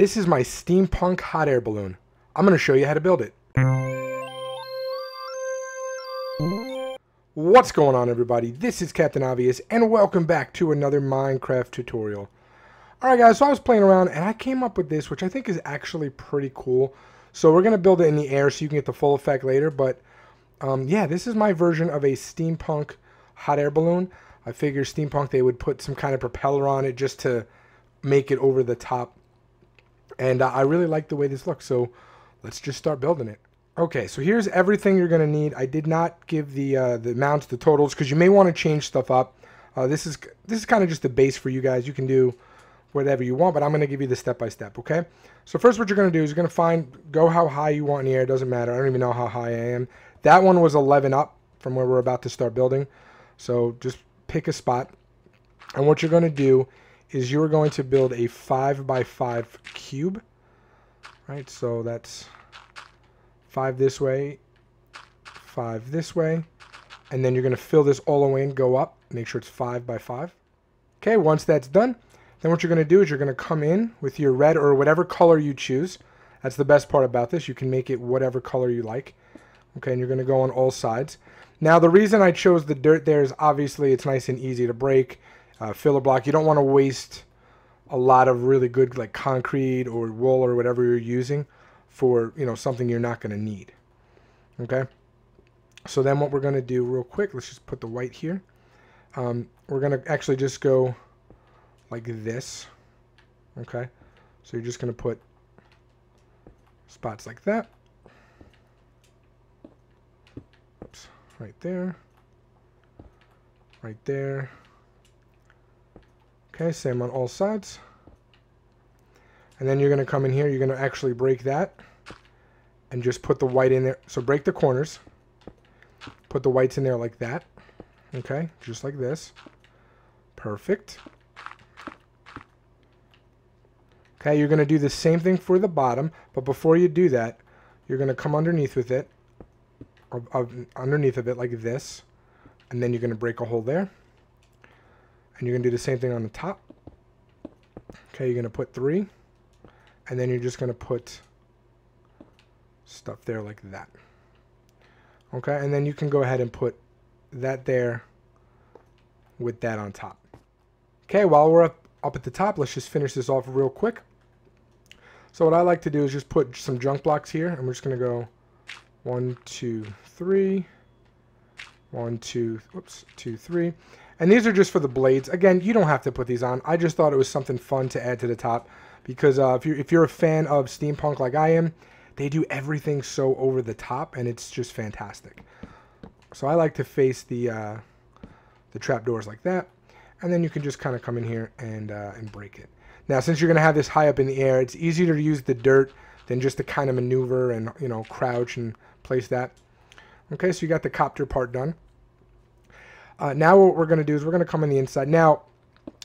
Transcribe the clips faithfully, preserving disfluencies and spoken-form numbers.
This is my steampunk hot air balloon. I'm going to show you how to build it. What's going on, everybody? This is Captain Obvious, and welcome back to another Minecraft tutorial. Alright guys, so I was playing around, and I came up with this, which I think is actually pretty cool. So we're going to build it in the air so you can get the full effect later, but um, yeah, this is my version of a steampunk hot air balloon. I figure steampunk, they would put some kind of propeller on it just to make it over the top. And uh, I really like the way this looks, so let's just start building it. Okay, so here's everything you're going to need. I did not give the uh, the mounts, the totals, because you may want to change stuff up. Uh, this is this is kind of just the base for you guys. You can do whatever you want, but I'm going to give you the step-by-step, okay? So first what you're going to do is you're going to find, go how high you want in the air. It doesn't matter. I don't even know how high I am. That one was eleven up from where we're about to start building. So just pick a spot. And what you're going to do is you're going to build a five by five cube. Right, so that's five this way, five this way, and then you're going to fill this all the way and go up. Make sure it's five by five. Okay, once that's done, then what you're going to do is you're going to come in with your red or whatever color you choose. That's the best part about this. You can make it whatever color you like. Okay, and you're going to go on all sides. Now, the reason I chose the dirt there is obviously it's nice and easy to break. Uh, filler block. You don't want to waste a lot of really good like concrete or wool or whatever you're using for, you know, something you're not going to need. Okay, so then what we're going to do real quick, let's just put the white here. Um, we're going to actually just go like this. Okay, so you're just going to put spots like that. Oops, right there, right there. Okay, same on all sides. And then you're going to come in here, you're going to actually break that and just put the white in there. So break the corners, put the whites in there like that. Okay, just like this. Perfect. Okay, you're going to do the same thing for the bottom, but before you do that, you're going to come underneath with it, or, or underneath of it like this, and then you're going to break a hole there. And you're going to do the same thing on the top. Okay, you're going to put three. And then you're just going to put stuff there like that. Okay, and then you can go ahead and put that there with that on top. Okay, while we're up, up at the top, let's just finish this off real quick. So what I like to do is just put some junk blocks here. And we're just going to go one, two, three. One, two, whoops, two, three. And these are just for the blades. Again, you don't have to put these on. I just thought it was something fun to add to the top because uh, if, you're, if you're a fan of steampunk like I am, they do everything so over the top, and it's just fantastic. So I like to face the, uh, the trapdoors like that, and then you can just kind of come in here and, uh, and break it. Now, since you're going to have this high up in the air, it's easier to use the dirt than just to kind of maneuver and, you know, crouch and place that. Okay, so you got the copter part done. Uh, now what we're going to do is we're going to come on the inside. Now,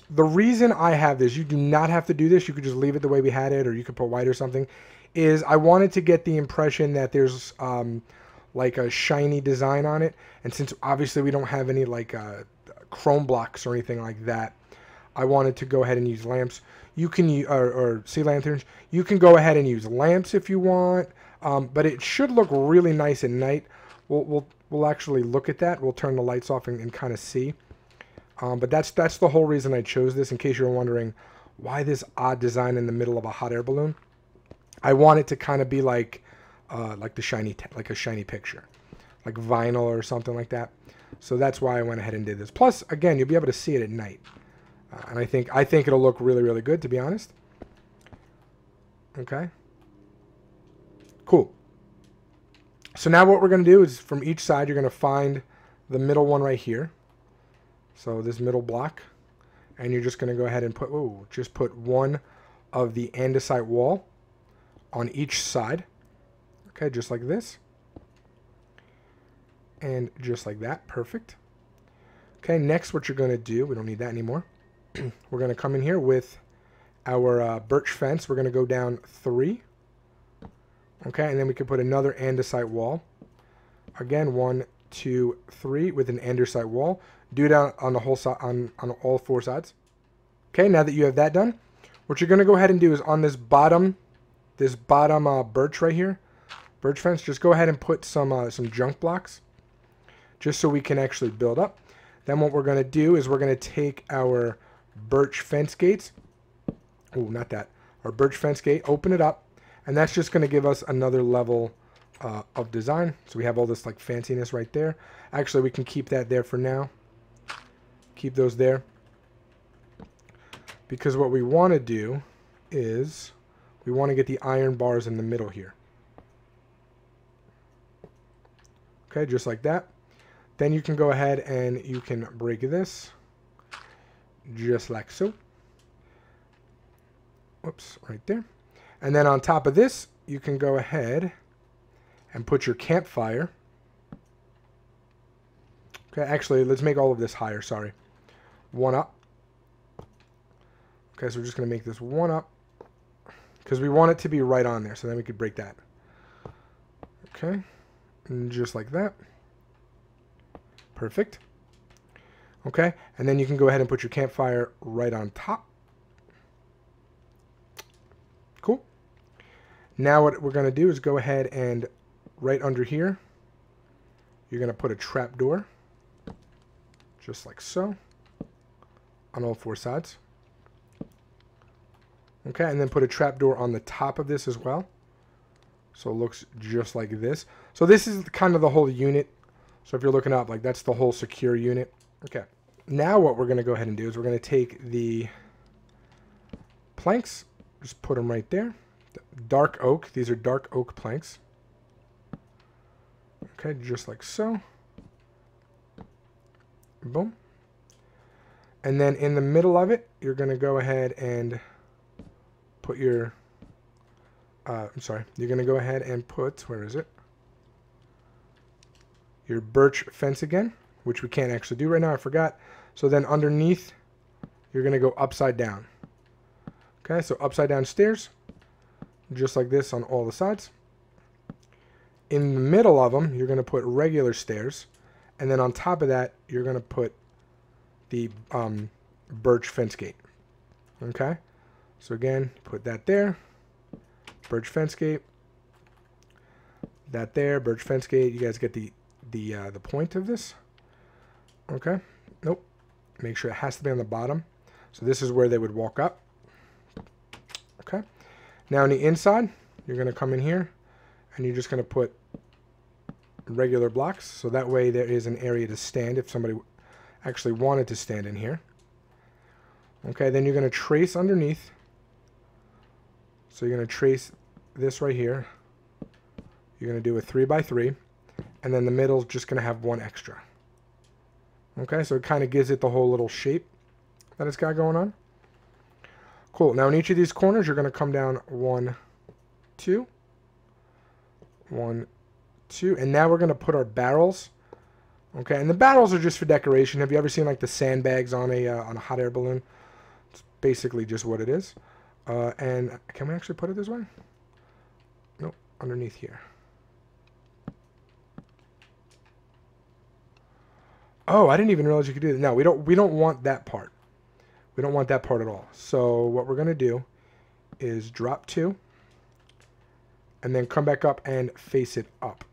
the reason I have this, you do not have to do this. You could just leave it the way we had it, or you could put white or something, is I wanted to get the impression that there's um, like a shiny design on it. And since obviously we don't have any like uh, chrome blocks or anything like that, I wanted to go ahead and use lamps. You can use, or, or sea lanterns. You can go ahead and use lamps if you want, um, but it should look really nice at night. We'll, we'll, we'll actually look at that. We'll turn the lights off and, and kind of see. Um, but that's that's the whole reason I chose this, in case you're wondering why this odd design in the middle of a hot air balloon. I want it to kind of be like uh, like the shiny like a shiny picture, like vinyl or something like that. So that's why I went ahead and did this. Plus, again, you'll be able to see it at night, uh, and I think I think it'll look really really good, to be honest. Okay. Cool. So now what we're going to do is from each side, you're going to find the middle one right here. So this middle block. And you're just going to go ahead and put, ooh, just put one of the andesite wall on each side. Okay, just like this. And just like that. Perfect. Okay, next what you're going to do, we don't need that anymore. We're going to come in here with our uh, birch fence. We're going to go down three. Okay, and then we can put another andesite wall. Again, one, two, three with an andesite wall. Do it on, on the whole side, on, on all four sides. Okay, now that you have that done, What you're going to go ahead and do is on this bottom, this bottom uh, birch right here, birch fence, just go ahead and put some, uh, some junk blocks just so we can actually build up. Then what we're going to do is we're going to take our birch fence gates. Oh, not that. Our birch fence gate, open it up, and that's just going to give us another level uh, of design. So we have all this like fanciness right there. Actually, we can keep that there for now. Keep those there. Because what we want to do is we want to get the iron bars in the middle here. Okay, just like that. Then you can go ahead and you can break this just like so. Whoops, right there. And then on top of this, you can go ahead and put your campfire. Okay, actually, let's make all of this higher, sorry. One up. Okay, so we're just going to make this one up because we want it to be right on there, so then we could break that. Okay, and just like that. Perfect. Okay, and then you can go ahead and put your campfire right on top. Now what we're going to do is go ahead and right under here, you're going to put a trap door, just like so, on all four sides. Okay, and then put a trap door on the top of this as well. So it looks just like this. So this is kind of the whole unit. So if you're looking up, like that's the whole secure unit. Okay, now what we're going to go ahead and do is we're going to take the planks, just put them right there. Dark oak, these are dark oak planks. Okay, just like so. Boom. And then in the middle of it, you're going to go ahead and put your, uh, I'm sorry, you're going to go ahead and put, where is it? Your birch fence again, which we can't actually do right now, I forgot. So then underneath, you're going to go upside down. Okay, so upside down stairs. Just like this on all the sides. In the middle of them, you're going to put regular stairs, and then on top of that, you're going to put the um, birch fence gate. Okay, so again, put that there, birch fence gate, that there, birch fence gate. You guys get the the uh, the point of this. Okay, nope. Make sure it has to be on the bottom. So this is where they would walk up. Okay. Now on the inside, you're going to come in here and you're just going to put regular blocks. So that way there is an area to stand if somebody actually wanted to stand in here. Okay, then you're going to trace underneath. So you're going to trace this right here. You're going to do a three by three. And then the middle is just going to have one extra. Okay, so it kind of gives it the whole little shape that it's got going on. Cool. Now in each of these corners, you're going to come down one, two, one, two, and now we're going to put our barrels. Okay, and the barrels are just for decoration. Have you ever seen like the sandbags on a uh, on a hot air balloon? It's basically just what it is. Uh, and can we actually put it this way? Nope, underneath here. Oh, I didn't even realize you could do that. No, we don't. We don't want that part. We don't want that part at all. So what we're going to do is drop two and then come back up and face it up.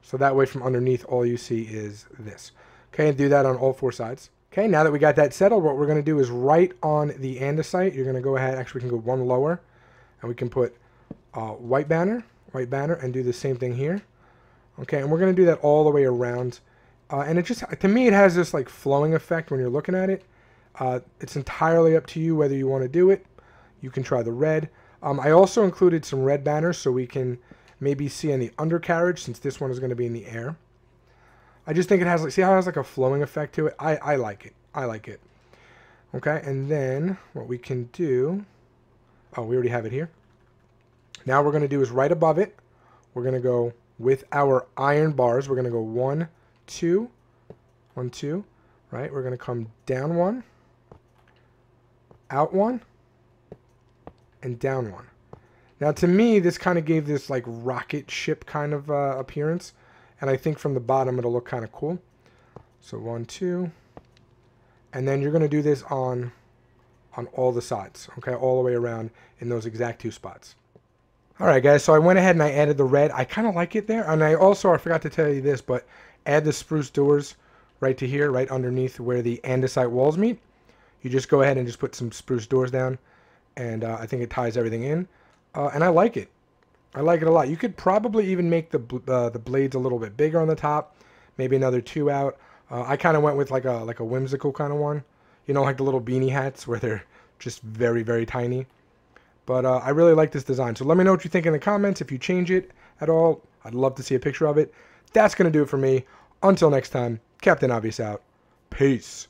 So that way from underneath, all you see is this. Okay, and do that on all four sides. Okay, now that we got that settled, what we're going to do is right on the andesite, you're going to go ahead, actually we can go one lower, and we can put uh, white banner, white banner, and do the same thing here. Okay, and we're going to do that all the way around. Uh, and it just, to me, it has this like flowing effect when you're looking at it. Uh, it's entirely up to you whether you want to do it. You can try the red. Um, I also included some red banners so we can maybe see in the undercarriage since this one is going to be in the air. I just think it has, like, see how it has like a flowing effect to it? I, I like it. I like it. Okay, and then what we can do, oh, we already have it here. Now we're going to do is right above it, we're going to go with our iron bars. We're going to go one, two, one, two, right? We're going to come down one. Out one and down one. Now to me this kind of gave this like rocket ship kind of uh, appearance, and I think from the bottom it'll look kind of cool. So one, two, and then you're going to do this on on all the sides, okay, all the way around in those exact two spots. All right, guys, so I went ahead and I added the red. I kind of like it there, and I also, I forgot to tell you this, but add the spruce doors right to here, right underneath where the andesite walls meet. You just go ahead and just put some spruce doors down, and uh, I think it ties everything in, uh, and I like it. I like it a lot. You could probably even make the uh, the blades a little bit bigger on the top, maybe another two out. Uh, I kind of went with like a like a whimsical kind of one, you know, like the little beanie hats where they're just very very tiny. But uh, I really like this design. So let me know what you think in the comments if you change it at all. I'd love to see a picture of it. That's gonna do it for me. Until next time, Captain Obvious out. Peace.